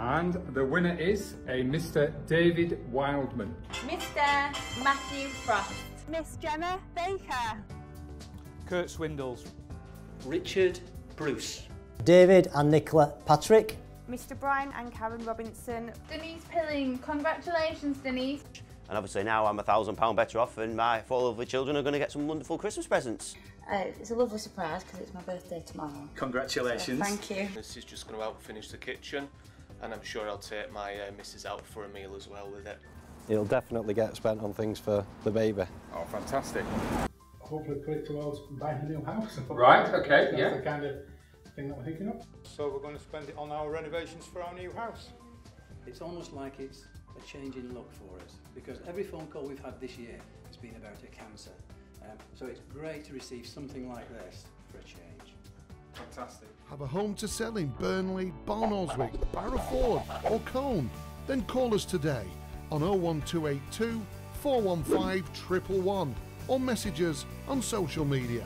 And the winner is a Mr. David Wildman. Mr. Matthew Frost. Miss Jenna Baker. Kurt Swindles. Richard Bruce. David and Nicola Patrick. Mr. Brian and Karen Robinson. Denise Pilling. Congratulations, Denise. And obviously now I'm £1,000 better off and my four lovely children are going to get some wonderful Christmas presents. It's a lovely surprise because it's my birthday tomorrow. Congratulations. So, thank you. This is just going to help finish the kitchen, and I'm sure I'll take my missus out for a meal as well with it. It'll definitely get spent on things for the baby. Oh, fantastic. Hopefully put it towards buying a new house. Right, okay, that's yeah. That's the kind of thing that we're thinking of. So we're going to spend it on our renovations for our new house. It's almost like it's a change in luck for us, because every phone call we've had this year has been about a cancer. So it's great to receive something like this for a change. Fantastic. Have a home to sell in Burnley, Barnoldswick, Barrowford or Cone? Then call us today on 01282 415 111 or message us on social media.